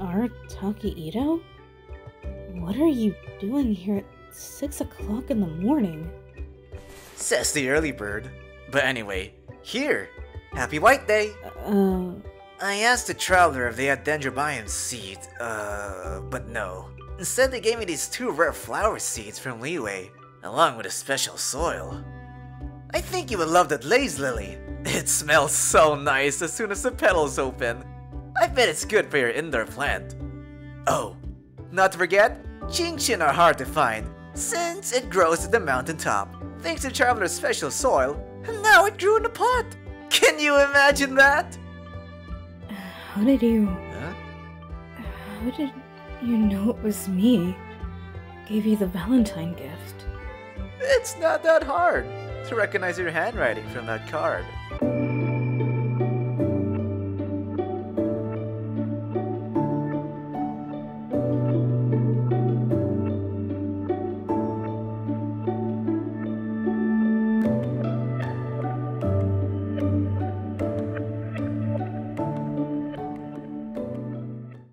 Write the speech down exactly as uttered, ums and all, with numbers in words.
Arataki Itto? What are you doing here at six o'clock in the morning? Says the early bird. But anyway, here! Happy White Day! Uh... I asked the traveler if they had dendrobium seed, uh, but no. Instead they gave me these two rare flower seeds from Liwei, along with a special soil. I think you would love that lace lily. It smells so nice as soon as the petals open. I bet it's good for your indoor plant. Oh, not to forget, ching-chin are hard to find, since it grows at the mountaintop. Thanks to Traveler's special soil, and now it grew in a pot! Can you imagine that? How did you... Huh? How did you know it was me? Gave you the Valentine gift. It's not that hard to recognize your handwriting from that card.